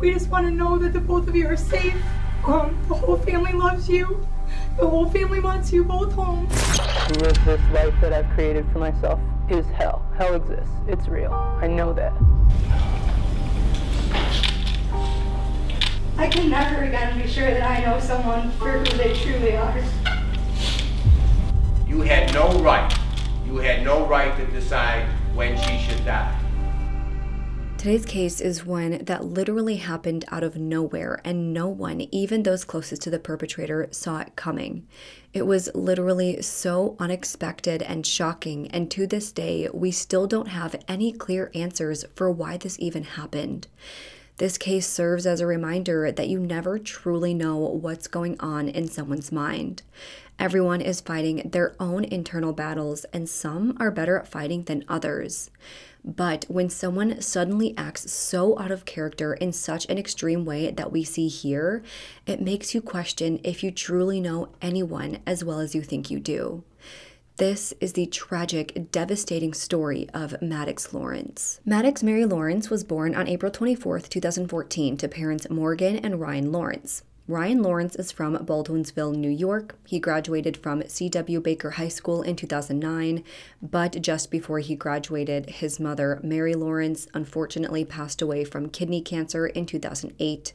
We just want to know that the both of you are safe. The whole family loves you. The whole family wants you both home. Live this life that I've created for myself is hell. Hell exists. It's real. I know that. I can never again be sure that I know someone for who they truly are. You had no right. You had no right to decide when she should die. Today's case is one that literally happened out of nowhere, and no one, even those closest to the perpetrator, saw it coming. It was literally so unexpected and shocking, and to this day, we still don't have any clear answers for why this even happened. This case serves as a reminder that you never truly know what's going on in someone's mind. Everyone is fighting their own internal battles, and some are better at fighting than others. But when someone suddenly acts so out of character in such an extreme way that we see here, it makes you question if you truly know anyone as well as you think you do. This is the tragic, devastating story of Maddox Lawrence. Maddox Mary Lawrence was born on April 24, 2014 to parents Morgan and Ryan Lawrence. Ryan Lawrence is from Baldwinsville, New York. He graduated from C.W. Baker High School in 2009, but just before he graduated, his mother, Mary Lawrence, unfortunately passed away from kidney cancer in 2008.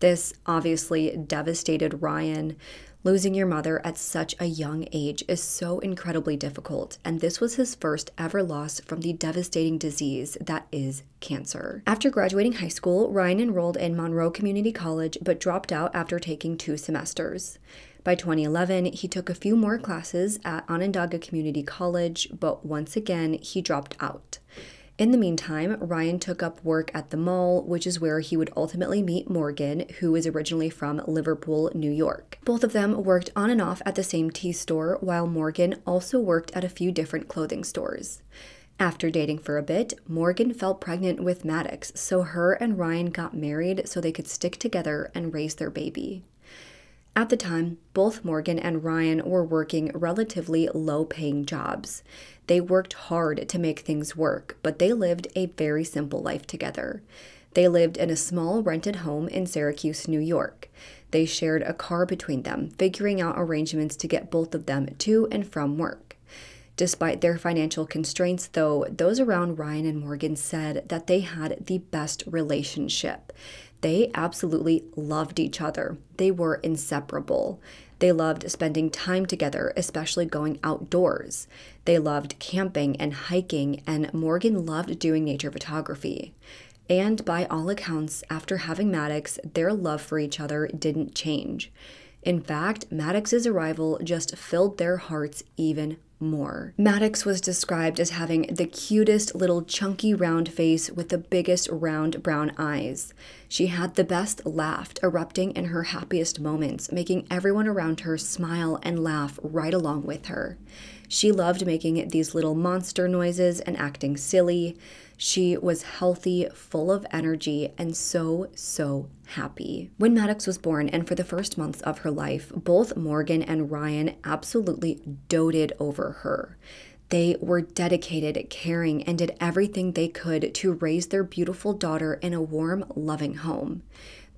This obviously devastated Ryan. Losing your mother at such a young age is so incredibly difficult, and this was his first ever loss from the devastating disease that is cancer. After graduating high school, Ryan enrolled in Monroe Community College but dropped out after taking 2 semesters. By 2011, he took a few more classes at Onondaga Community College, but once again, he dropped out. In the meantime, Ryan took up work at the mall, which is where he would ultimately meet Morgan, who is originally from Liverpool, New York. Both of them worked on and off at the same tea store, while Morgan also worked at a few different clothing stores. After dating for a bit, Morgan fell pregnant with Maddox, so her and Ryan got married so they could stick together and raise their baby. At the time, both Morgan and Ryan were working relatively low-paying jobs. They worked hard to make things work, but they lived a very simple life together. They lived in a small rented home in Syracuse, New York. They shared a car between them, figuring out arrangements to get both of them to and from work. Despite their financial constraints, though, those around Ryan and Morgan said that they had the best relationship. They absolutely loved each other. They were inseparable. They loved spending time together, especially going outdoors. They loved camping and hiking, and Morgan loved doing nature photography. And by all accounts, after having Maddox, their love for each other didn't change. In fact, Maddox's arrival just filled their hearts even more. Maddox was described as having the cutest little chunky round face with the biggest round brown eyes. She had the best laugh, erupting in her happiest moments, making everyone around her smile and laugh right along with her. She loved making these little monster noises and acting silly. She was healthy, full of energy, and so, so happy. When Maddox was born and for the first months of her life, both Morgan and Ryan absolutely doted over her. They were dedicated, caring, and did everything they could to raise their beautiful daughter in a warm, loving home.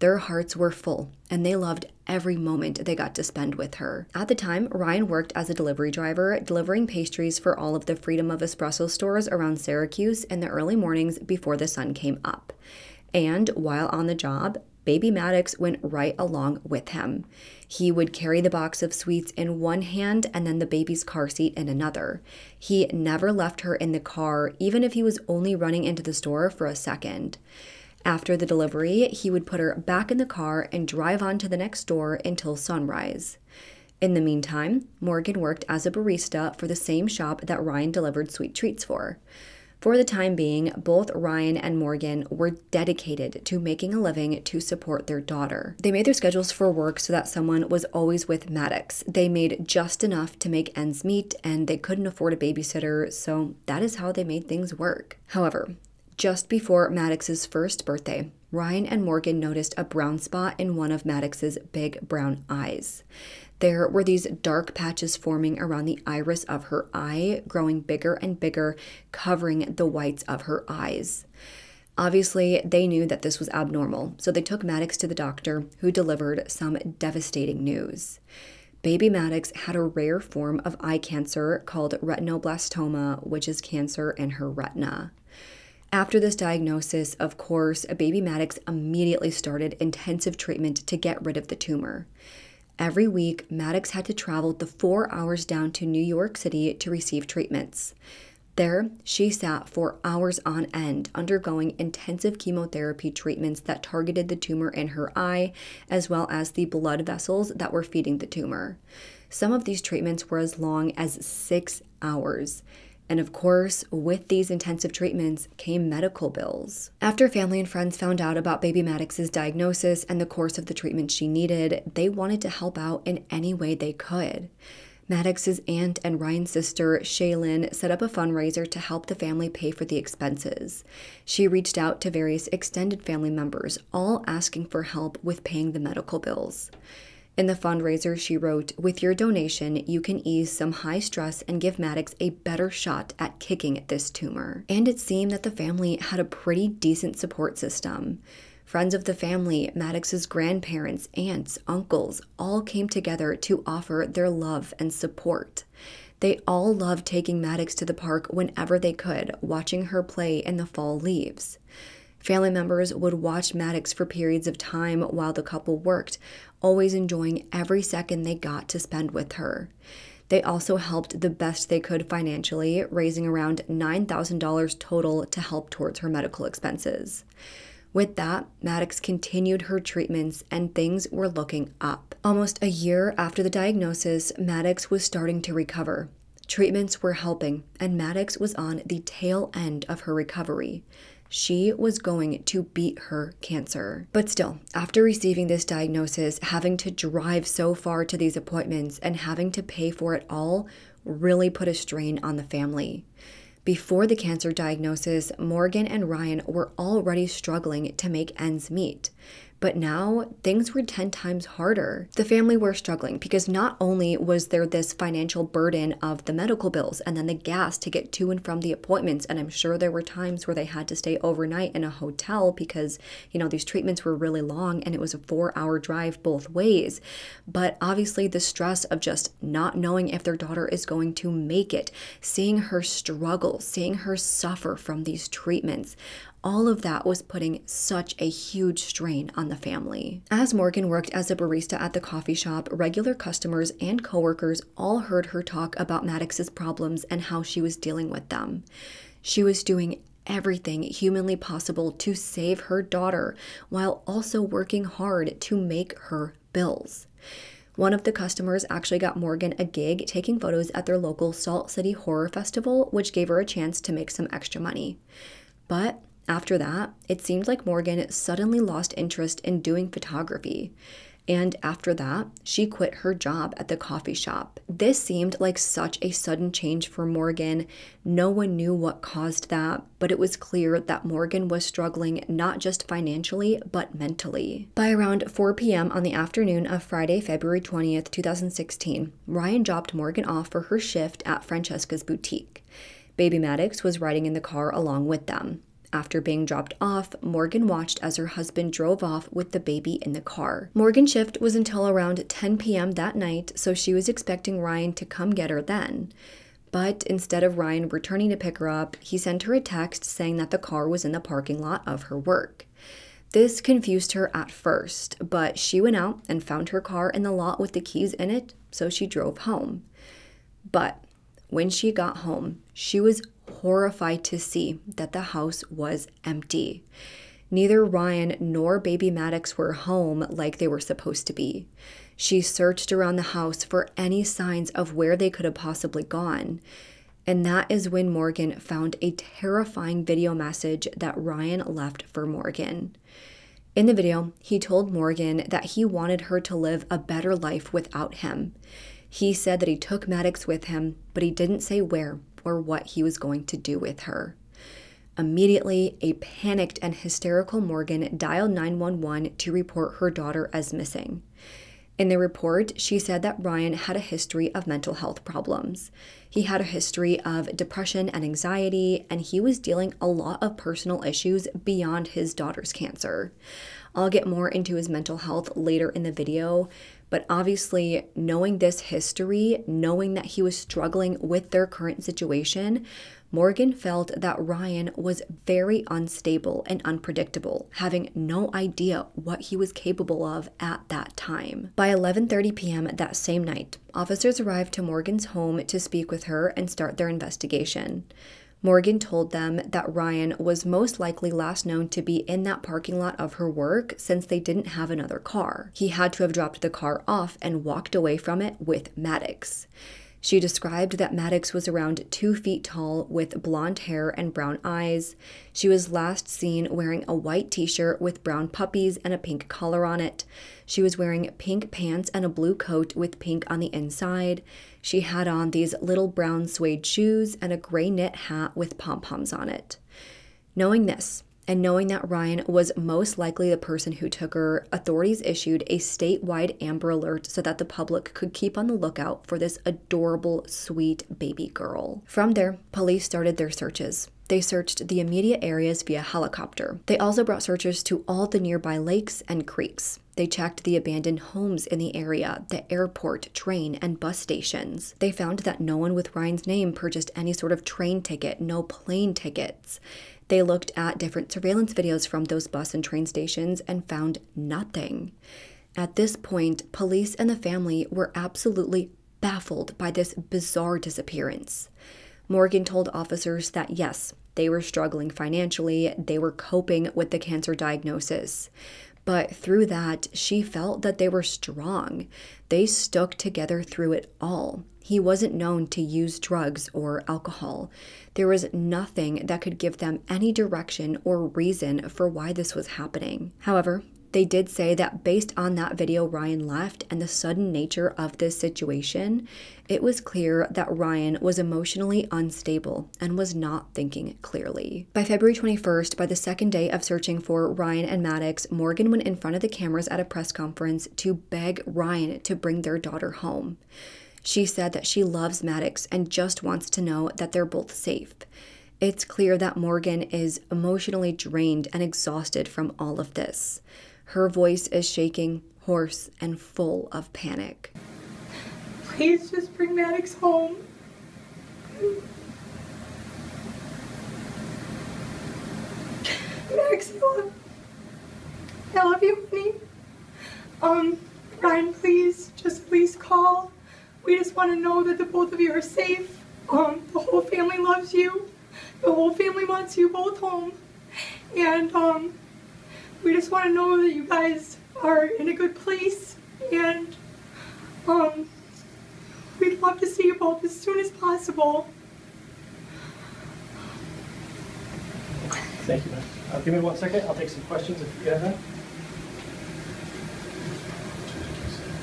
Their hearts were full, and they loved every moment they got to spend with her. At the time, Ryan worked as a delivery driver, delivering pastries for all of the Freedom of Espresso stores around Syracuse in the early mornings before the sun came up. And while on the job, baby Maddox went right along with him. He would carry the box of sweets in one hand and then the baby's car seat in another. He never left her in the car, even if he was only running into the store for a second. After the delivery, he would put her back in the car and drive on to the next door until sunrise. In the meantime, Morgan worked as a barista for the same shop that Ryan delivered sweet treats for. For the time being, both Ryan and Morgan were dedicated to making a living to support their daughter. They made their schedules for work so that someone was always with Maddox. They made just enough to make ends meet, and they couldn't afford a babysitter, so that is how they made things work. However, just before Maddox's first birthday, Ryan and Morgan noticed a brown spot in one of Maddox's big brown eyes. There were these dark patches forming around the iris of her eye, growing bigger and bigger, covering the whites of her eyes. Obviously, they knew that this was abnormal, so they took Maddox to the doctor, who delivered some devastating news. Baby Maddox had a rare form of eye cancer called retinoblastoma, which is cancer in her retina. After this diagnosis, of course, baby Maddox immediately started intensive treatment to get rid of the tumor. Every week, Maddox had to travel the 4 hours down to New York City to receive treatments. There, she sat for hours on end, undergoing intensive chemotherapy treatments that targeted the tumor in her eye, as well as the blood vessels that were feeding the tumor. Some of these treatments were as long as 6 hours. And of course, with these intensive treatments came medical bills. After family and friends found out about baby Maddox's diagnosis and the course of the treatment she needed, they wanted to help out in any way they could. Maddox's aunt and Ryan's sister, Shaylin, set up a fundraiser to help the family pay for the expenses. She reached out to various extended family members, all asking for help with paying the medical bills. In the fundraiser, she wrote, "With your donation, you can ease some high stress and give Maddox a better shot at kicking this tumor." And it seemed that the family had a pretty decent support system. Friends of the family, Maddox's grandparents, aunts, uncles, all came together to offer their love and support. They all loved taking Maddox to the park whenever they could, watching her play in the fall leaves. Family members would watch Maddox for periods of time while the couple worked, always enjoying every second they got to spend with her. They also helped the best they could financially, raising around $9,000 total to help towards her medical expenses. With that, Maddox continued her treatments and things were looking up. Almost a year after the diagnosis, Maddox was starting to recover. Treatments were helping, and Maddox was on the tail end of her recovery. She was going to beat her cancer. But still, after receiving this diagnosis, having to drive so far to these appointments and having to pay for it all really put a strain on the family. Before the cancer diagnosis, Morgan and Ryan were already struggling to make ends meet. But now, things were 10 times harder. The family were struggling because not only was there this financial burden of the medical bills and then the gas to get to and from the appointments, and I'm sure there were times where they had to stay overnight in a hotel because, you know, these treatments were really long and it was a 4-hour drive both ways. But obviously the stress of just not knowing if their daughter is going to make it, seeing her struggle, seeing her suffer from these treatments, all of that was putting such a huge strain on the family. As Morgan worked as a barista at the coffee shop, regular customers and coworkers all heard her talk about Maddox's problems and how she was dealing with them. She was doing everything humanly possible to save her daughter while also working hard to make her bills. One of the customers actually got Morgan a gig taking photos at their local Salt City Horror Festival, which gave her a chance to make some extra money. But after that, it seemed like Morgan suddenly lost interest in doing photography. And after that, she quit her job at the coffee shop. This seemed like such a sudden change for Morgan. No one knew what caused that, but it was clear that Morgan was struggling not just financially, but mentally. By around 4 p.m. on the afternoon of Friday, February 20th, 2016, Ryan dropped Morgan off for her shift at Francesca's boutique. Baby Maddox was riding in the car along with them. After being dropped off, Morgan watched as her husband drove off with the baby in the car. Morgan's shift was until around 10 p.m. that night, so she was expecting Ryan to come get her then. But instead of Ryan returning to pick her up, he sent her a text saying that the car was in the parking lot of her work. This confused her at first, but she went out and found her car in the lot with the keys in it, so she drove home. But when she got home, she was horrified to see that the house was empty. Neither Ryan nor baby Maddox were home like they were supposed to be. She searched around the house for any signs of where they could have possibly gone. And that is when Morgan found a terrifying video message that Ryan left for Morgan. In the video, he told Morgan that he wanted her to live a better life without him. He said that he took Maddox with him, but he didn't say where or what he was going to do with her. Immediately, a panicked and hysterical Morgan dialed 911 to report her daughter as missing. In the report, she said that Ryan had a history of mental health problems. He had a history of depression and anxiety, and he was dealing a lot of personal issues beyond his daughter's cancer. I'll get more into his mental health later in the video, but obviously knowing this history, knowing that he was struggling with their current situation, Morgan felt that Ryan was very unstable and unpredictable, having no idea what he was capable of at that time. By 11:30 p.m. that same night, officers arrived to Morgan's home to speak with her and start their investigation. Morgan told them that Ryan was most likely last known to be in that parking lot of her work since they didn't have another car. He had to have dropped the car off and walked away from it with Maddox. She described that Maddox was around 2 feet tall with blonde hair and brown eyes. She was last seen wearing a white t-shirt with brown puppies and a pink collar on it. She was wearing pink pants and a blue coat with pink on the inside. She had on these little brown suede shoes and a gray knit hat with pom-poms on it. Knowing this, and knowing that Ryan was most likely the person who took her, authorities issued a statewide Amber Alert so that the public could keep on the lookout for this adorable, sweet baby girl. From there, police started their searches. They searched the immediate areas via helicopter. They also brought searchers to all the nearby lakes and creeks. They checked the abandoned homes in the area, the airport, train, and bus stations. They found that no one with Ryan's name purchased any sort of train ticket, no plane tickets. They looked at different surveillance videos from those bus and train stations and found nothing. At this point, police and the family were absolutely baffled by this bizarre disappearance. Morgan told officers that yes, they were struggling financially, they were coping with the cancer diagnosis. But through that, she felt that they were strong. They stuck together through it all. He wasn't known to use drugs or alcohol. There was nothing that could give them any direction or reason for why this was happening. However, they did say that based on that video Ryan left and the sudden nature of this situation, it was clear that Ryan was emotionally unstable and was not thinking clearly. By February 21st, by the second day of searching for Ryan and Maddox, Morgan went in front of the cameras at a press conference to beg Ryan to bring their daughter home. She said that she loves Maddox and just wants to know that they're both safe. It's clear that Morgan is emotionally drained and exhausted from all of this. Her voice is shaking, hoarse, and full of panic. Please just bring Maddox home. Maddox, I love you, honey. Ryan, please call. We just want to know that the both of you are safe. The whole family loves you. The whole family wants you both home. And we just want to know that you guys are in a good place. And we'd love to see you both as soon as possible. Thank you, ma'am. Give me 1 second. I'll take some questions if you have them.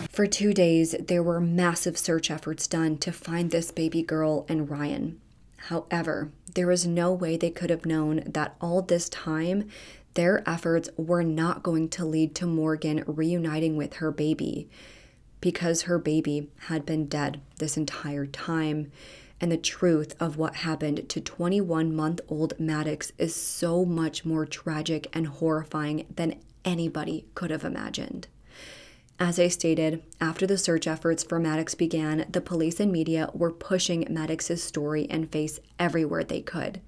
For 2 days, there were massive search efforts done to find this baby girl and Ryan. However, there was no way they could have known that all this time, their efforts were not going to lead to Morgan reuniting with her baby, because her baby had been dead this entire time. And the truth of what happened to 21-month-old Maddox is so much more tragic and horrifying than anybody could have imagined. As I stated, after the search efforts for Maddox began, the police and media were pushing Maddox's story and face everywhere they could.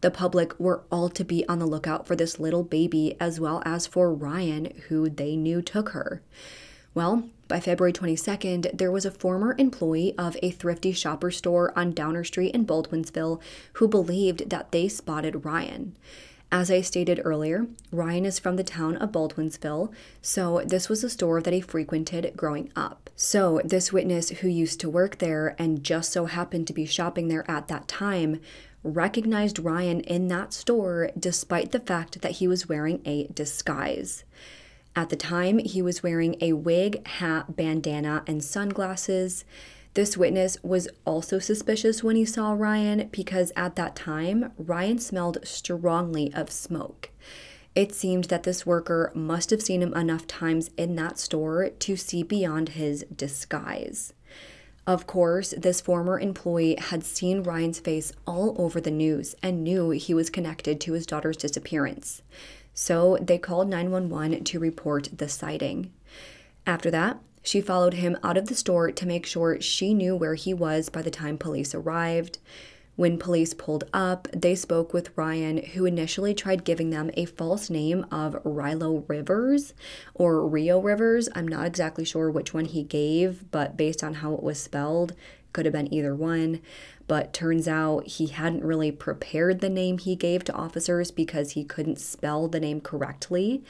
The public were all to be on the lookout for this little baby, as well as for Ryan, who they knew took her. Well, by February 22nd, there was a former employee of a thrifty shopper store on Downer Street in Baldwinsville who believed that they spotted Ryan. As I stated earlier, Ryan is from the town of Baldwinsville, so this was a store that he frequented growing up. So this witness, who used to work there and just so happened to be shopping there at that time, recognized Ryan in that store despite the fact that he was wearing a disguise. At the time, he was wearing a wig, hat, bandana, and sunglasses. This witness was also suspicious when he saw Ryan because at that time, Ryan smelled strongly of smoke. It seemed that this worker must have seen him enough times in that store to see beyond his disguise. Of course, this former employee had seen Ryan's face all over the news and knew he was connected to his daughter's disappearance. So they called 911 to report the sighting. After that, she followed him out of the store to make sure she knew where he was by the time police arrived. When police pulled up, they spoke with Ryan, who initially tried giving them a false name of Rio Rivers. I'm not exactly sure which one he gave, but based on how it was spelled, could have been either one. But turns out he hadn't really prepared the name he gave to officers because he couldn't spell the name correctly.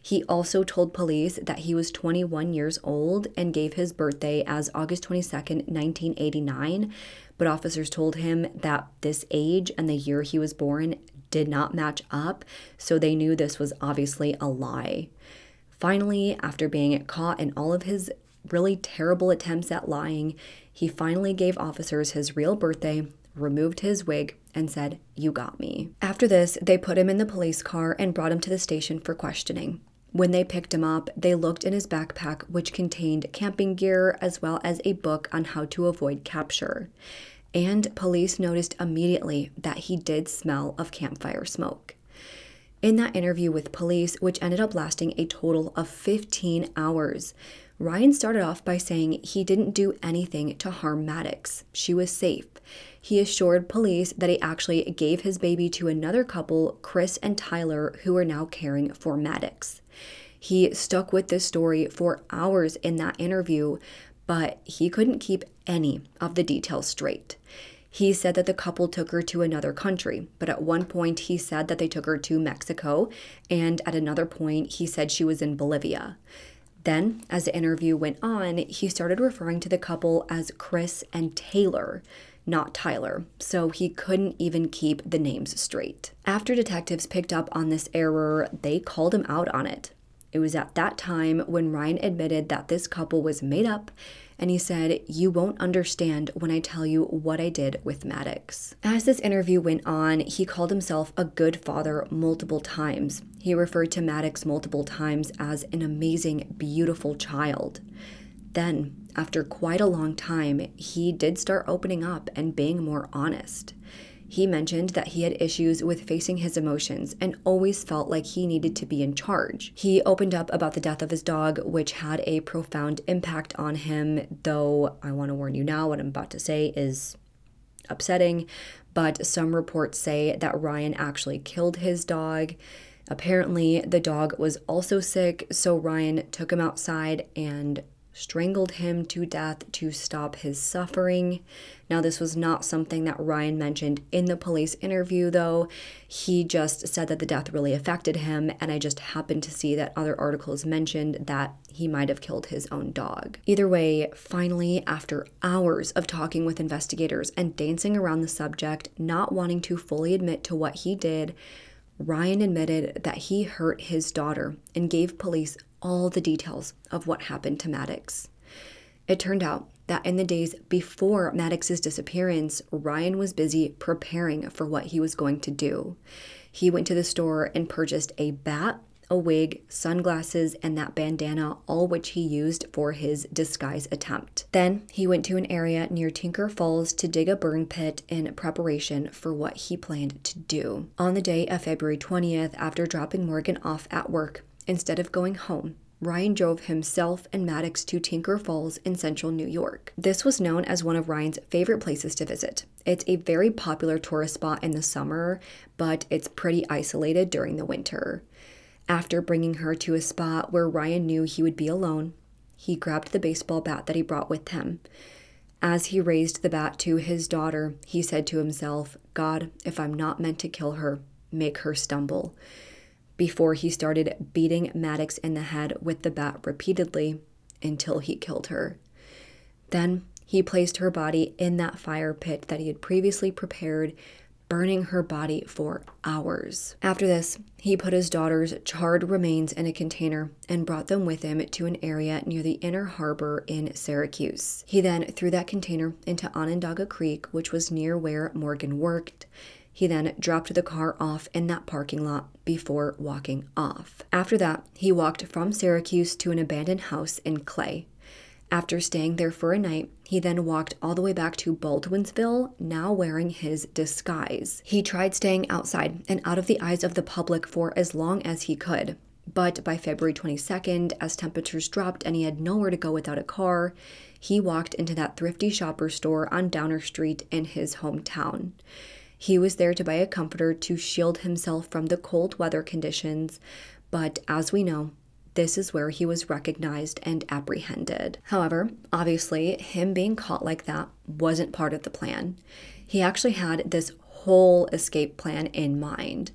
He also told police that he was 21 years old and gave his birthday as August 22nd, 1989. But officers told him that this age and the year he was born did not match up, so they knew this was obviously a lie. Finally, after being caught in all of his really terrible attempts at lying, he finally gave officers his real birthday, removed his wig, and said, "You got me." After this, they put him in the police car and brought him to the station for questioning. When they picked him up, they looked in his backpack, which contained camping gear as well as a book on how to avoid capture. And police noticed immediately that he did smell of campfire smoke. In that interview with police, which ended up lasting a total of 15 hours, Ryan started off by saying he didn't do anything to harm Maddox. She was safe. He assured police that he actually gave his baby to another couple, Chris and Tyler, who are now caring for Maddox. He stuck with this story for hours in that interview, but he couldn't keep any of the details straight. He said that the couple took her to another country, but at one point he said that they took her to Mexico, and at another point he said she was in Bolivia. Then, as the interview went on, he started referring to the couple as Chris and Taylor, not Tyler, so he couldn't even keep the names straight. After detectives picked up on this error, they called him out on it. It was at that time when Ryan admitted that this couple was made up, and he said, "You won't understand when I tell you what I did with Maddox." As this interview went on, he called himself a good father multiple times. He referred to Maddox multiple times as an amazing, beautiful child. Then, after quite a long time, he did start opening up and being more honest. He mentioned that he had issues with facing his emotions and always felt like he needed to be in charge. He opened up about the death of his dog, which had a profound impact on him, though I want to warn you now, what I'm about to say is upsetting, but some reports say that Ryan actually killed his dog. Apparently, the dog was also sick, so Ryan took him outside and strangled him to death to stop his suffering. Now, this was not something that Ryan mentioned in the police interview, though. He just said that the death really affected him, and I just happened to see that other articles mentioned that he might have killed his own dog. Either way, finally, after hours of talking with investigators and dancing around the subject, not wanting to fully admit to what he did, Ryan admitted that he hurt his daughter and gave police all the details of what happened to Maddox. It turned out that in the days before Maddox's disappearance, Ryan was busy preparing for what he was going to do. He went to the store and purchased a bat, a wig, sunglasses, and that bandana, all which he used for his disguise attempt. Then he went to an area near Tinker Falls to dig a burn pit in preparation for what he planned to do. On the day of February 20th, after dropping Morgan off at work, instead of going home, Ryan drove himself and Maddox to Tinker Falls in central New York. This was known as one of Ryan's favorite places to visit. It's a very popular tourist spot in the summer, but it's pretty isolated during the winter. After bringing her to a spot where Ryan knew he would be alone, he grabbed the baseball bat that he brought with him. As he raised the bat to his daughter, he said to himself, "God, if I'm not meant to kill her, make her stumble." Before he started beating Maddox in the head with the bat repeatedly until he killed her. Then he placed her body in that fire pit that he had previously prepared, burning her body for hours. After this, he put his daughter's charred remains in a container and brought them with him to an area near the Inner Harbor in Syracuse. He then threw that container into Onondaga Creek, which was near where Morgan worked. He then dropped the car off in that parking lot before walking off. After that, he walked from Syracuse to an abandoned house in Clay. After staying there for a night, he then walked all the way back to Baldwinsville, now wearing his disguise. He tried staying outside and out of the eyes of the public for as long as he could. But by February 22nd, as temperatures dropped and he had nowhere to go without a car, he walked into that thrifty shopper store on Downer Street in his hometown. He was there to buy a comforter to shield himself from the cold weather conditions, but as we know, this is where he was recognized and apprehended. However, obviously, him being caught like that wasn't part of the plan. He actually had this whole escape plan in mind.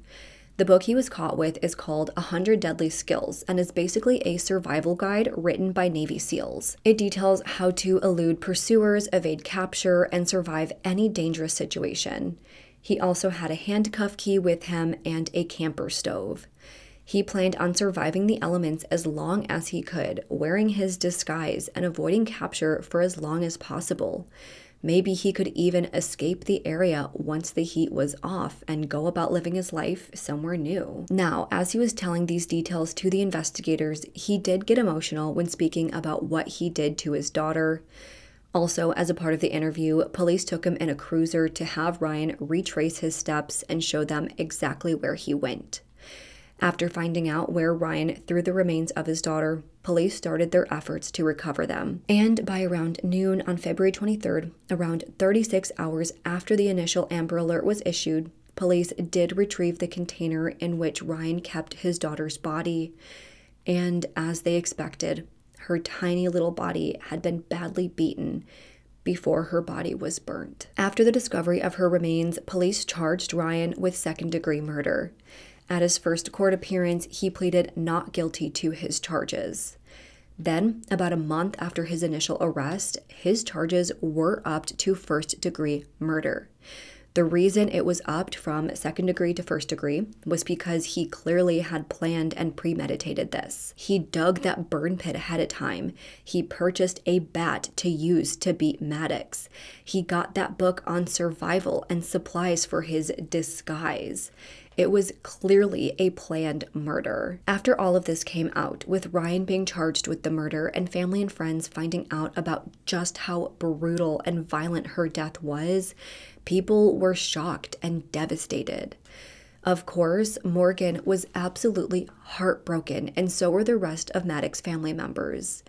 The book he was caught with is called "A Hundred Deadly Skills" and is basically a survival guide written by Navy SEALs. It details how to elude pursuers, evade capture, and survive any dangerous situation. He also had a handcuff key with him and a camper stove. He planned on surviving the elements as long as he could, wearing his disguise and avoiding capture for as long as possible. Maybe he could even escape the area once the heat was off and go about living his life somewhere new. Now, as he was telling these details to the investigators, he did get emotional when speaking about what he did to his daughter. Also, as a part of the interview, police took him in a cruiser to have Ryan retrace his steps and show them exactly where he went. After finding out where Ryan threw the remains of his daughter, police started their efforts to recover them. And by around noon on February 23rd, around 36 hours after the initial Amber Alert was issued, police did retrieve the container in which Ryan kept his daughter's body. And as they expected, her tiny little body had been badly beaten before her body was burnt. After the discovery of her remains, police charged Ryan with second-degree murder. At his first court appearance, he pleaded not guilty to his charges. Then, about a month after his initial arrest, his charges were upped to first-degree murder. The reason it was upped from second degree to first degree was because he clearly had planned and premeditated this. He dug that burn pit ahead of time. He purchased a bat to use to beat Maddox. He got that book on survival and supplies for his disguise. It was clearly a planned murder. After all of this came out, with Ryan being charged with the murder and family and friends finding out about just how brutal and violent her death was, people were shocked and devastated. Of course, Morgan was absolutely heartbroken, and so were the rest of Maddox's family members.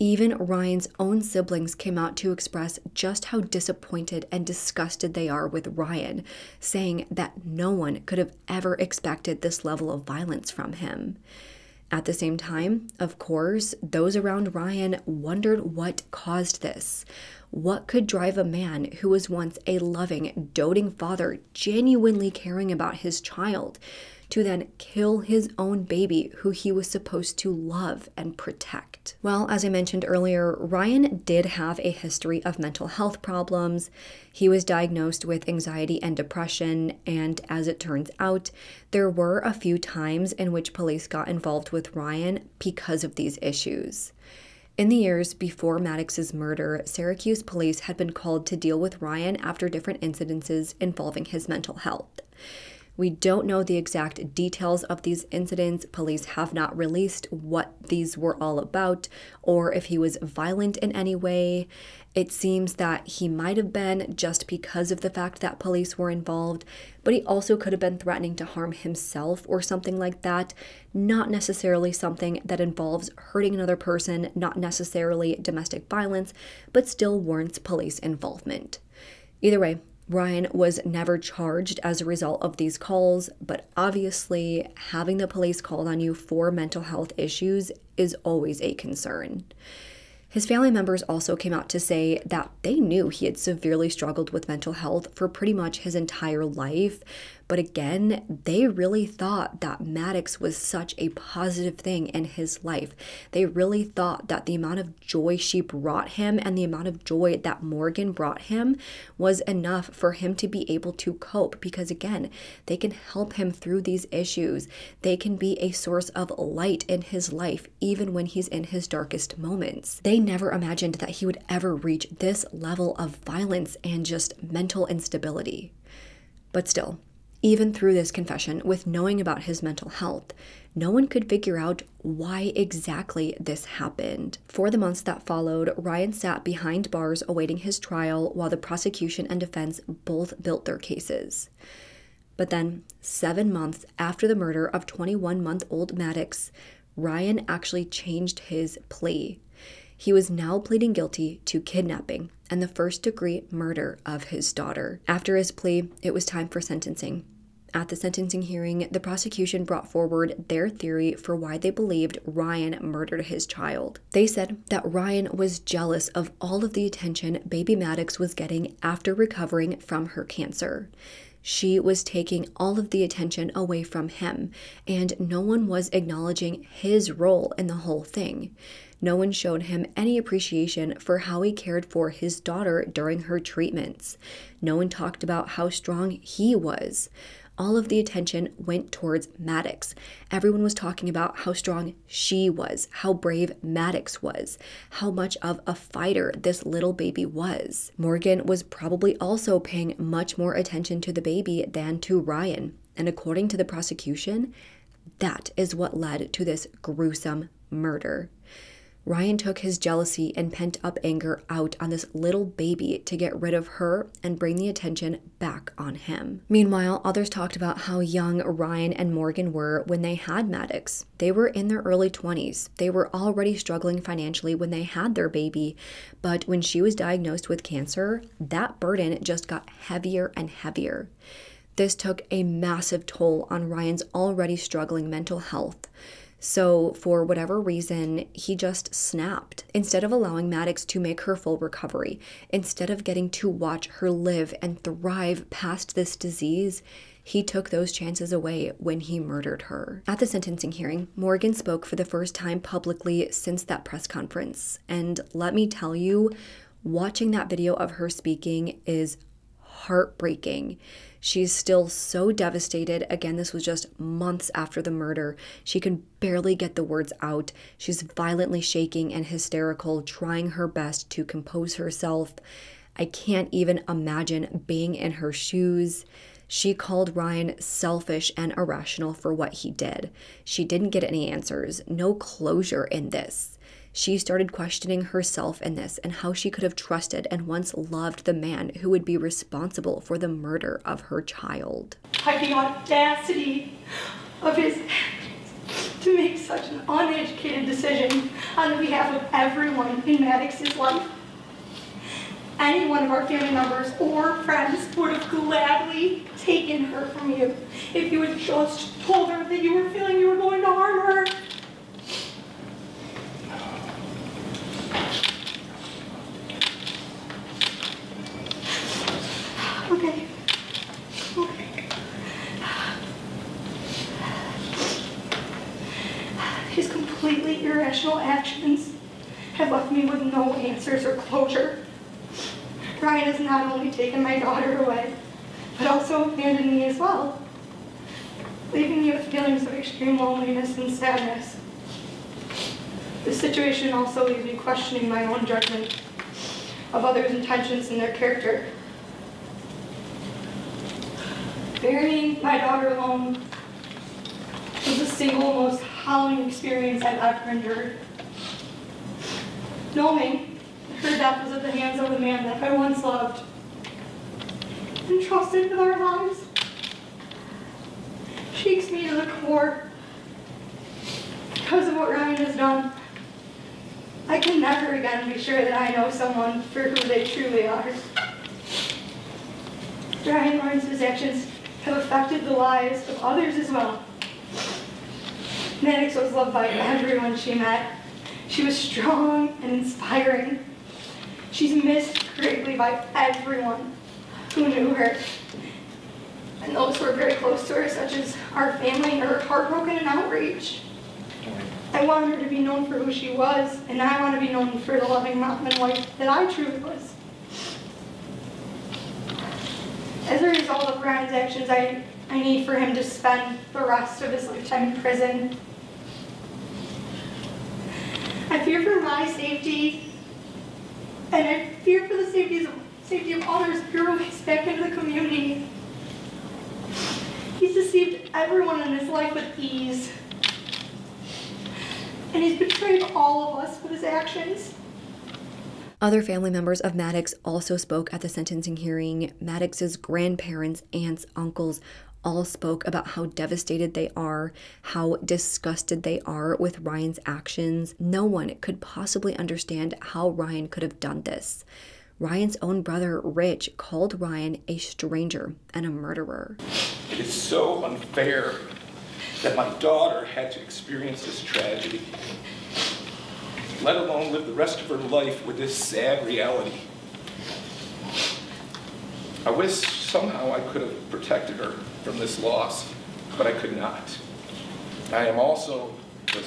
Even Ryan's own siblings came out to express just how disappointed and disgusted they are with Ryan, saying that no one could have ever expected this level of violence from him. At the same time, of course, those around Ryan wondered what caused this. What could drive a man who was once a loving, doting father, genuinely caring about his child, to then kill his own baby who he was supposed to love and protect? Well, as I mentioned earlier, Ryan did have a history of mental health problems. He was diagnosed with anxiety and depression, and as it turns out, there were a few times in which police got involved with Ryan because of these issues. In the years before Maddox's murder, Syracuse police had been called to deal with Ryan after different incidences involving his mental health. We don't know the exact details of these incidents. Police have not released what these were all about or if he was violent in any way. It seems that he might have been just because of the fact that police were involved, but he also could have been threatening to harm himself or something like that. Not necessarily something that involves hurting another person, not necessarily domestic violence, but still warrants police involvement. Either way, Ryan was never charged as a result of these calls, but obviously having the police called on you for mental health issues is always a concern. His family members also came out to say that they knew he had severely struggled with mental health for pretty much his entire life, but again, they really thought that Maddox was such a positive thing in his life. They really thought that the amount of joy she brought him and the amount of joy that Morgan brought him was enough for him to be able to cope because, again, they can help him through these issues. They can be a source of light in his life, even when he's in his darkest moments. They never imagined that he would ever reach this level of violence and just mental instability. But still, Even through this confession, with knowing about his mental health, no one could figure out why exactly this happened. For the months that followed, Ryan sat behind bars awaiting his trial while the prosecution and defense both built their cases. But then, 7 months after the murder of 21-month-old Maddox, Ryan actually changed his plea. He was now pleading guilty to kidnapping and the first-degree murder of his daughter. After his plea, it was time for sentencing. At the sentencing hearing, the prosecution brought forward their theory for why they believed Ryan murdered his child. They said that Ryan was jealous of all of the attention baby Maddox was getting after recovering from her cancer. She was taking all of the attention away from him, and no one was acknowledging his role in the whole thing. No one showed him any appreciation for how he cared for his daughter during her treatments. No one talked about how strong he was. All of the attention went towards Maddox. Everyone was talking about how strong she was, how brave Maddox was, how much of a fighter this little baby was. Morgan was probably also paying much more attention to the baby than to Ryan, and according to the prosecution, that is what led to this gruesome murder. Ryan took his jealousy and pent-up anger out on this little baby to get rid of her and bring the attention back on him. Meanwhile, others talked about how young Ryan and Morgan were when they had Maddox. They were in their early 20s. They were already struggling financially when they had their baby, but when she was diagnosed with cancer, that burden just got heavier and heavier. This took a massive toll on Ryan's already struggling mental health. So for whatever reason, he just snapped. Instead of allowing Maddox to make her full recovery, instead of getting to watch her live and thrive past this disease, he took those chances away when he murdered her. At the sentencing hearing, Morgan spoke for the first time publicly since that press conference. And let me tell you, watching that video of her speaking is heartbreaking. She's still so devastated. Again, this was just months after the murder. She can barely get the words out. She's violently shaking and hysterical, trying her best to compose herself. I can't even imagine being in her shoes. She called Ryan selfish and irrational for what he did. She didn't get any answers, no closure in this. She started questioning herself in this and how she could have trusted and once loved the man who would be responsible for the murder of her child. By the audacity of his actions to make such an uneducated decision on behalf of everyone in Maddox's life. Any one of our family members or friends would have gladly taken her from you if you had just told her that you were feeling you were going to harm her. Okay. Okay. His completely irrational actions have left me with no answers or closure. Ryan has not only taken my daughter away, but also abandoned me as well, leaving me with feelings of extreme loneliness and sadness. This situation also leaves me questioning my own judgment of others' intentions and their character. Burying my daughter alone was the single most harrowing experience I've ever endured. Knowing her death was at the hands of the man that I once loved and trusted with our lives shakes me to the core. Because of what Ryan has done, I can never again be sure that I know someone for who they truly are. Ryan Lawrence's actions have affected the lives of others as well. Maddox was loved by everyone she met. She was strong and inspiring. She's missed greatly by everyone who knew her. And those who were very close to her, such as our family, are heartbroken and outraged. I want her to be known for who she was, and I want to be known for the loving mom and wife that I truly was. As a result of Ryan's actions, I need for him to spend the rest of his lifetime in prison. I fear for my safety, and I fear for the safety of others who are released back into the community. He's deceived everyone in his life with ease. And he's betrayed all of us with his actions. Other family members of Maddox also spoke at the sentencing hearing. Maddox's grandparents, aunts, uncles all spoke about how devastated they are, how disgusted they are with Ryan's actions. No one could possibly understand how Ryan could have done this. Ryan's own brother, Rich, called Ryan a stranger and a murderer. It is so unfair that my daughter had to experience this tragedy, let alone live the rest of her life with this sad reality. I wish somehow I could have protected her from this loss, but I could not. I am also the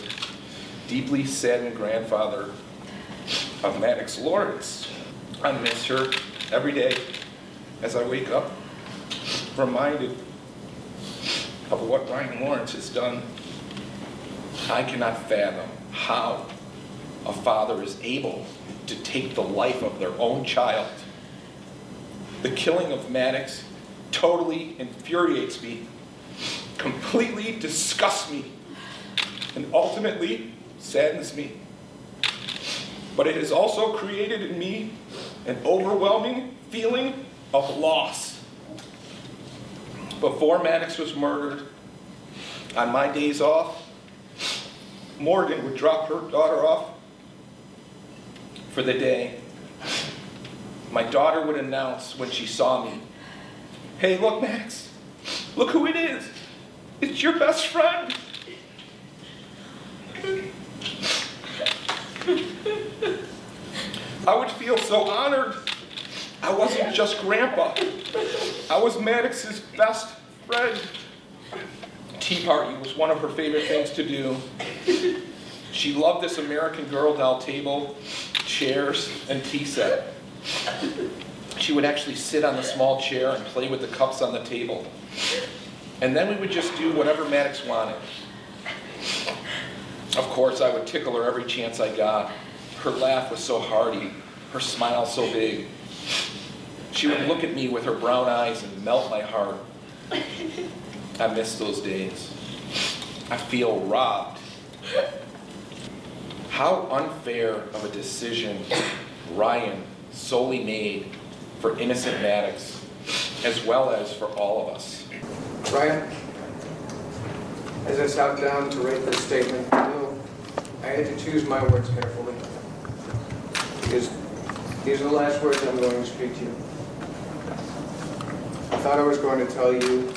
deeply saddened grandfather of Maddox Lawrence. I miss her every day as I wake up, reminded of what Ryan Lawrence has done. I cannot fathom how a father is able to take the life of their own child. The killing of Maddox totally infuriates me, completely disgusts me, and ultimately saddens me. But it has also created in me an overwhelming feeling of loss. Before Maddox was murdered, on my days off, Morgan would drop her daughter off for the day. My daughter would announce when she saw me, "Hey, look, Max, look who it is. It's your best friend." I would feel so honored. I wasn't just grandpa. I was Maddox's best friend. Tea party was one of her favorite things to do. She loved this American Girl doll table, chairs, and tea set. She would actually sit on the small chair and play with the cups on the table. And then we would just do whatever Maddox wanted. Of course, I would tickle her every chance I got. Her laugh was so hearty, her smile so big. She would look at me with her brown eyes and melt my heart. I miss those days. I feel robbed. How unfair of a decision Ryan solely made for innocent Maddox, as well as for all of us. Ryan, as I sat down to write this statement, I had to choose my words carefully, because these are the last words I'm going to speak to you. I thought I was going to tell you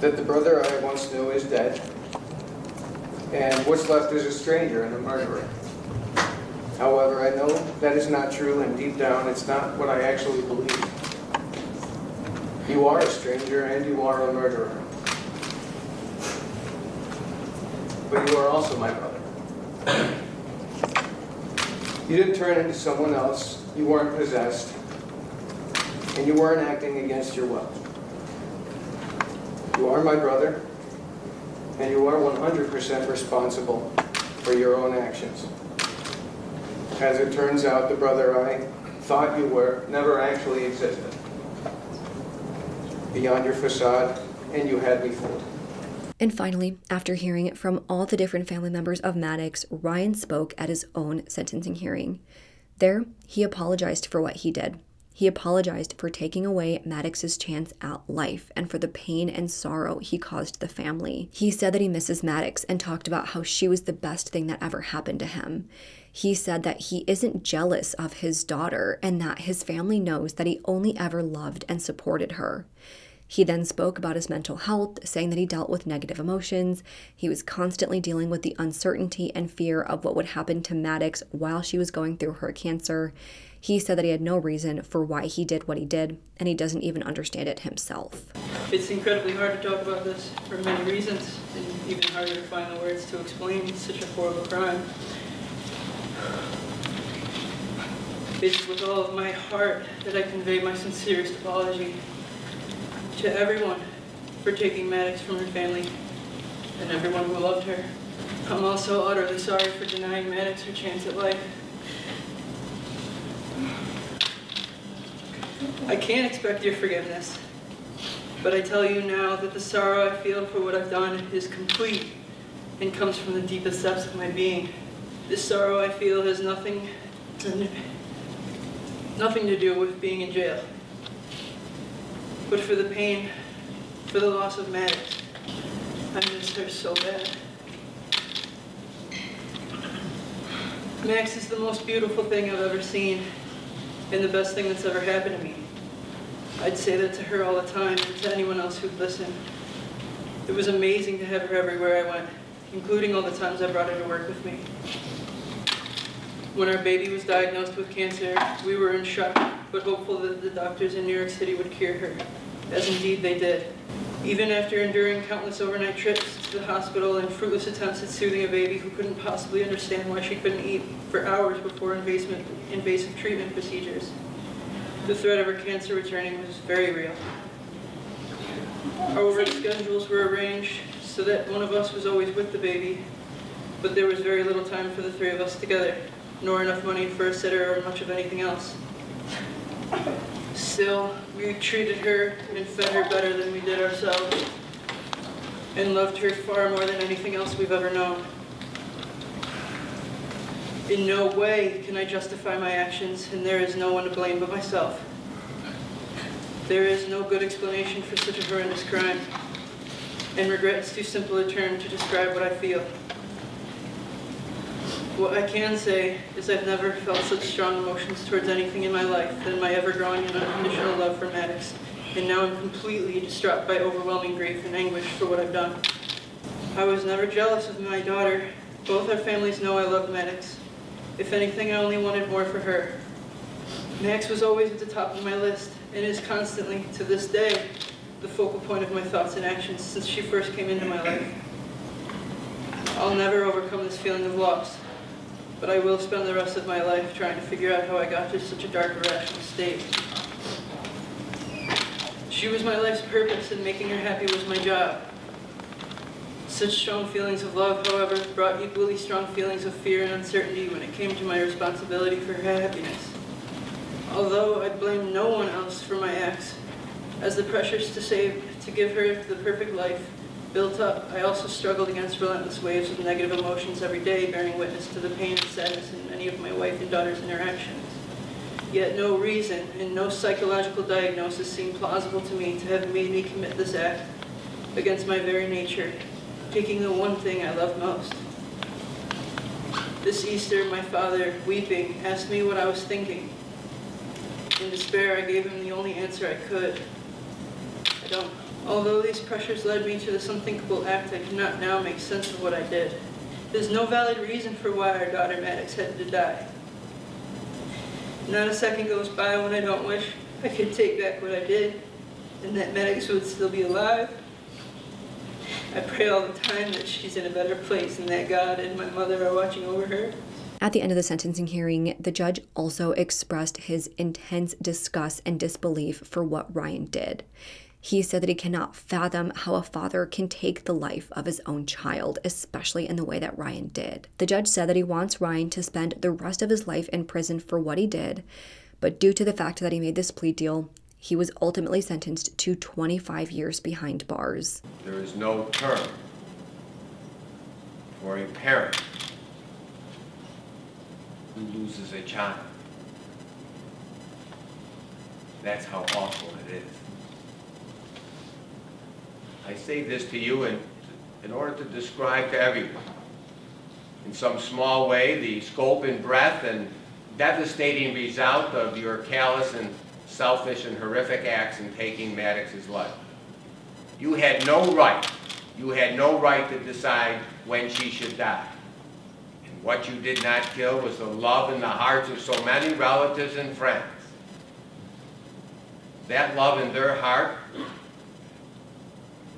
that the brother I once knew is dead, and what's left is a stranger and a murderer. However, I know that is not true, and deep down, it's not what I actually believe. You are a stranger, and you are a murderer. But you are also my brother. You didn't turn into someone else, you weren't possessed, and you weren't acting against your will. You are my brother, and you are 100% responsible for your own actions. As it turns out, the brother I thought you were never actually existed. Beyond your facade, and you had me fooled. And finally, after hearing it from all the different family members of Maddox, Ryan spoke at his own sentencing hearing. There, he apologized for what he did. He apologized for taking away Maddox's chance at life and for the pain and sorrow he caused the family. He said that he misses Maddox and talked about how she was the best thing that ever happened to him. He said that he isn't jealous of his daughter and that his family knows that he only ever loved and supported her. He then spoke about his mental health, saying that he dealt with negative emotions. He was constantly dealing with the uncertainty and fear of what would happen to Maddox while she was going through her cancer. He said that he had no reason for why he did what he did, and he doesn't even understand it himself. It's incredibly hard to talk about this for many reasons, and even harder to find the words to explain such a horrible crime. It's with all of my heart that I convey my sincerest apology to everyone for taking Maddox from her family and everyone who loved her. I'm also utterly sorry for denying Maddox her chance at life. I can't expect your forgiveness, But I tell you now that the sorrow I feel for what I've done is complete and comes from the deepest depths of my being. This sorrow I feel has nothing to do with being in jail, but for the pain, for the loss of Maddox. I miss her so bad. Max is the most beautiful thing I've ever seen and the best thing that's ever happened to me. I'd say that to her all the time and to anyone else who'd listen. It was amazing to have her everywhere I went, including all the times I brought her to work with me. When our baby was diagnosed with cancer, we were in shock, but hopeful that the doctors in New York City would cure her, as indeed they did. Even after enduring countless overnight trips to the hospital and fruitless attempts at soothing a baby who couldn't possibly understand why she couldn't eat for hours before invasive treatment procedures, the threat of her cancer returning was very real. Our work schedules were arranged so that one of us was always with the baby, but there was very little time for the three of us together, nor enough money for a sitter or much of anything else. Still, we treated her and fed her better than we did ourselves, and loved her far more than anything else we've ever known. In no way can I justify my actions, and there is no one to blame but myself. There is no good explanation for such a horrendous crime, and regret is too simple a term to describe what I feel. What I can say is I've never felt such strong emotions towards anything in my life than my ever-growing and unconditional love for Maddox, and now I'm completely distraught by overwhelming grief and anguish for what I've done. I was never jealous of my daughter. Both our families know I love Maddox. If anything, I only wanted more for her. Maddox was always at the top of my list, and is constantly, to this day, the focal point of my thoughts and actions since she first came into my life. I'll never overcome this feeling of loss, but I will spend the rest of my life trying to figure out how I got to such a dark, irrational state. She was my life's purpose, and making her happy was my job. Such strong feelings of love, however, brought equally strong feelings of fear and uncertainty when it came to my responsibility for her happiness. Although I blame no one else for my acts, as the pressures to give her the perfect life built up, I also struggled against relentless waves of negative emotions every day, bearing witness to the pain and sadness in many of my wife and daughter's interactions. Yet no reason and no psychological diagnosis seemed plausible to me to have made me commit this act against my very nature, taking the one thing I love most. This Easter, my father, weeping, asked me what I was thinking. In despair, I gave him the only answer I could. I don't. Although these pressures led me to this unthinkable act, I cannot now make sense of what I did. There's no valid reason for why our daughter Maddox had to die. Not a second goes by when I don't wish I could take back what I did, and that Maddox would still be alive. I pray all the time that she's in a better place and that God and my mother are watching over her. At the end of the sentencing hearing, the judge also expressed his intense disgust and disbelief for what Ryan did. He said that he cannot fathom how a father can take the life of his own child, especially in the way that Ryan did. The judge said that he wants Ryan to spend the rest of his life in prison for what he did, but due to the fact that he made this plea deal, he was ultimately sentenced to 25 years behind bars. There is no term for a parent who loses a child. That's how awful it is. I say this to you in order to describe to everyone, in some small way, the scope and breadth and devastating result of your callous and selfish and horrific acts in taking Maddox's life. You had no right. You had no right to decide when she should die. And what you did not kill was the love in the hearts of so many relatives and friends. That love in their heart,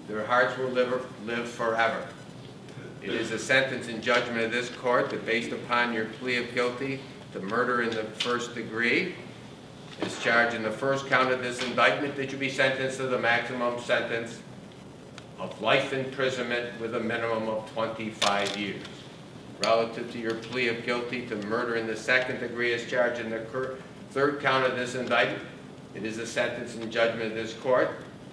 their hearts will live forever. It is a sentence and judgment of this court that based upon your plea of guilty to murder in the first degree, is charged in the first count of this indictment that you be sentenced to the maximum sentence of life imprisonment with a minimum of 25 years. Relative to your plea of guilty to murder in the second degree is charged in the third count of this indictment, it is a sentence and judgment of this court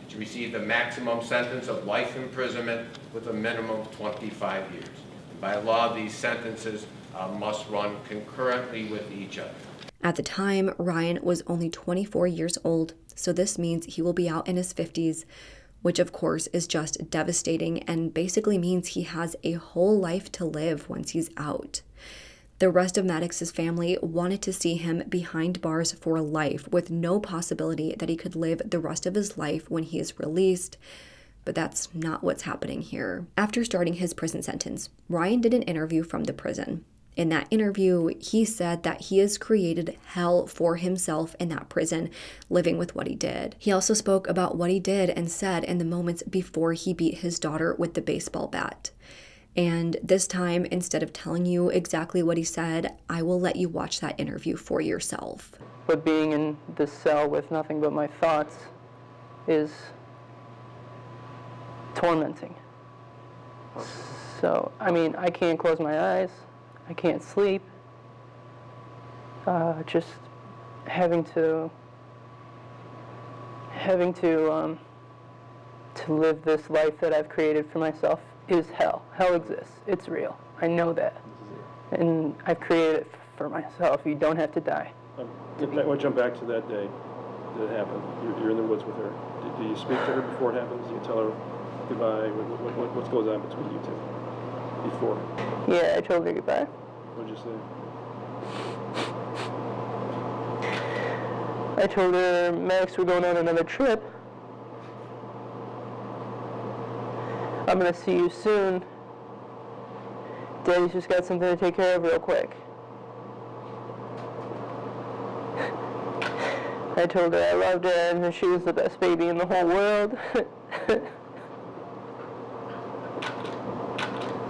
to receive the maximum sentence of life imprisonment with a minimum of 25 years. And by law, these sentences must run concurrently with each other. At the time, Ryan was only 24 years old, so this means he will be out in his 50s, which of course is just devastating and basically means he has a whole life to live once he's out. The rest of Maddox's family wanted to see him behind bars for life, with no possibility that he could live the rest of his life when he is released, but that's not what's happening here. After starting his prison sentence, Ryan did an interview from the prison. In that interview, he said that he has created hell for himself in that prison, living with what he did. He also spoke about what he did and said in the moments before he beat his daughter with the baseball bat. And this time, instead of telling you exactly what he said, I will let you watch that interview for yourself. But being in this cell with nothing but my thoughts is tormenting. So, I mean, I can't close my eyes. I can't sleep, just having to live this life that I've created for myself is hell. Hell exists. It's real. I know that. And I've created it for myself. You don't have to die. We'll jump back to that day that it happened. You're in the woods with her. Do you speak to her before it happens? Do you tell her goodbye? What goes on between you two? Before. Yeah, I told her goodbye. What did you say? I told her, Maddox, we're going on another trip. I'm going to see you soon. Daddy's just got something to take care of real quick. I told her I loved her and that she was the best baby in the whole world.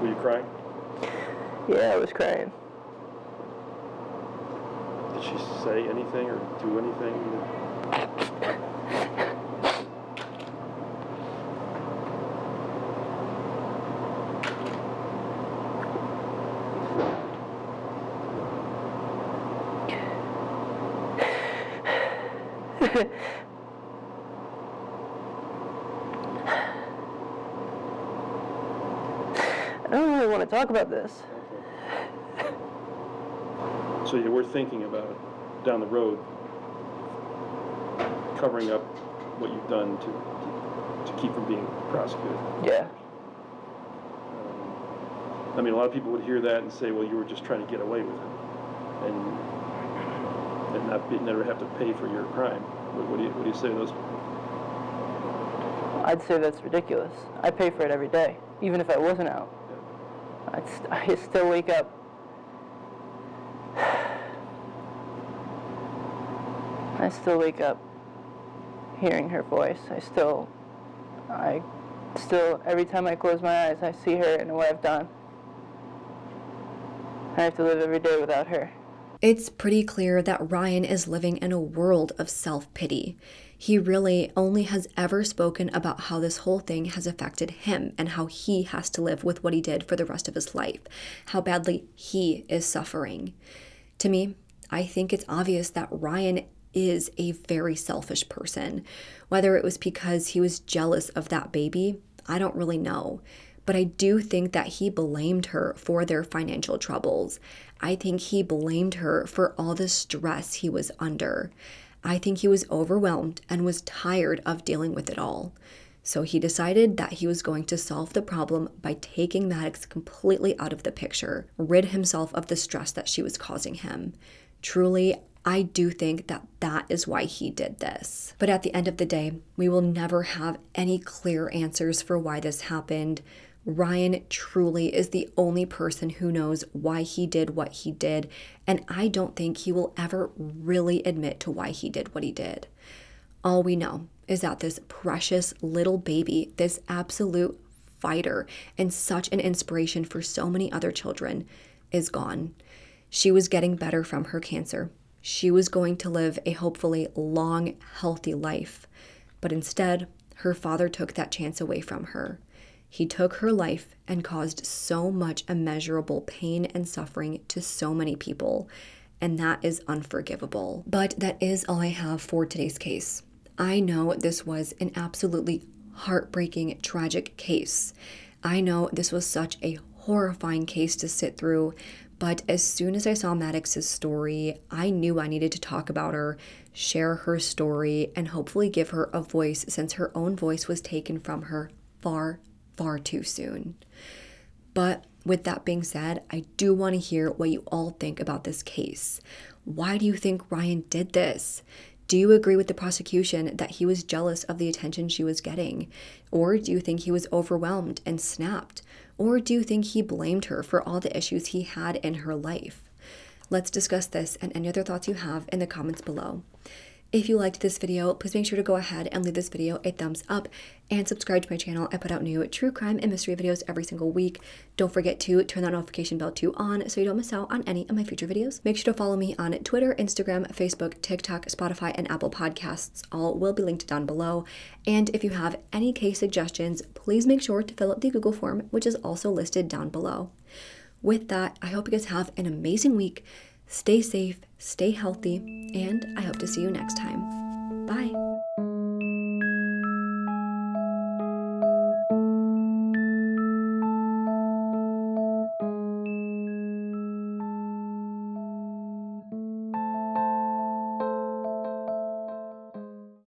Were you crying? Yeah, I was crying. Did she say anything or do anything? Talk about this. Okay. So you were thinking about it down the road, covering up what you've done to keep from being prosecuted. Yeah. I mean, a lot of people would hear that and say, well, you were just trying to get away with it and never have to pay for your crime. What do you say to those people? I'd say that's ridiculous. I pay for it every day, even if I wasn't out. I still wake up hearing her voice. I still every time I close my eyes I see her and what I've done. I have to live every day without her. It's pretty clear that Ryan is living in a world of self-pity. He really only has ever spoken about how this whole thing has affected him and how he has to live with what he did for the rest of his life, how badly he is suffering. To me, I think it's obvious that Ryan is a very selfish person. Whether it was because he was jealous of that baby, I don't really know. But I do think that he blamed her for their financial troubles. I think he blamed her for all the stress he was under. I think he was overwhelmed and was tired of dealing with it all. So he decided that he was going to solve the problem by taking Maddox completely out of the picture, rid himself of the stress that she was causing him. Truly, I do think that that is why he did this. But at the end of the day, we will never have any clear answers for why this happened. Ryan truly is the only person who knows why he did what he did, and I don't think he will ever really admit to why he did what he did. All we know is that this precious little baby, this absolute fighter and such an inspiration for so many other children, is gone. She was getting better from her cancer. She was going to live a hopefully long, healthy life, but instead, her father took that chance away from her. He took her life and caused so much immeasurable pain and suffering to so many people, and that is unforgivable. But that is all I have for today's case. I know this was an absolutely heartbreaking, tragic case. I know this was such a horrifying case to sit through, but as soon as I saw Maddox's story, I knew I needed to talk about her, share her story, and hopefully give her a voice since her own voice was taken from her far, far too soon. But with that being said, I do want to hear what you all think about this case. Why do you think Ryan did this? Do you agree with the prosecution that he was jealous of the attention she was getting? Or do you think he was overwhelmed and snapped? Or do you think he blamed her for all the issues he had in her life? Let's discuss this and any other thoughts you have in the comments below. If you liked this video, please make sure to go ahead and leave this video a thumbs up and subscribe to my channel. I put out new true crime and mystery videos every single week. Don't forget to turn that notification bell too on so you don't miss out on any of my future videos. Make sure to follow me on Twitter, Instagram, Facebook, TikTok, Spotify, and Apple Podcasts. All will be linked down below. And if you have any case suggestions, please make sure to fill out the Google form, which is also listed down below. With that, I hope you guys have an amazing week. Stay safe, stay healthy, and I hope to see you next time. Bye!